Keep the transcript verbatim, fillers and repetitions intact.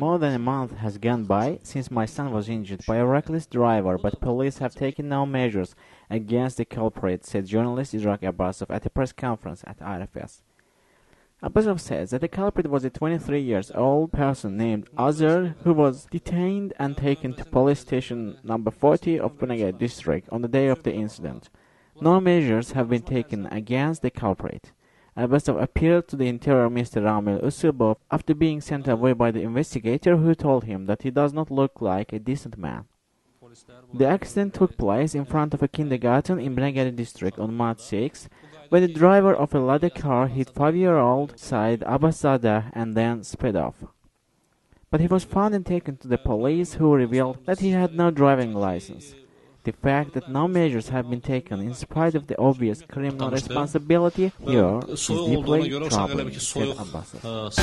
More than a month has gone by since my son was injured by a reckless driver, but police have taken no measures against the culprit, said journalist Idrak Abbasov at a press conference at I R F S. Abbasov says that the culprit was a twenty-three years old person named Azar, who was detained and taken to police station number forty of Binagadi district on the day of the incident. No measures have been taken against the culprit. Abbasov appealed to the Interior Minister Ramil Usubov after being sent away by the investigator, who told him that he does not look like a decent man. The accident took place in front of a kindergarten in Binagadi district on March sixth, when the driver of a Lada car hit five-year-old Said Abbaszadeh and then sped off. But he was found and taken to the police, who revealed that he had no driving license. The fact that no measures have been taken in spite of the obvious criminal responsibility here is deeply troubling, said Abbasov.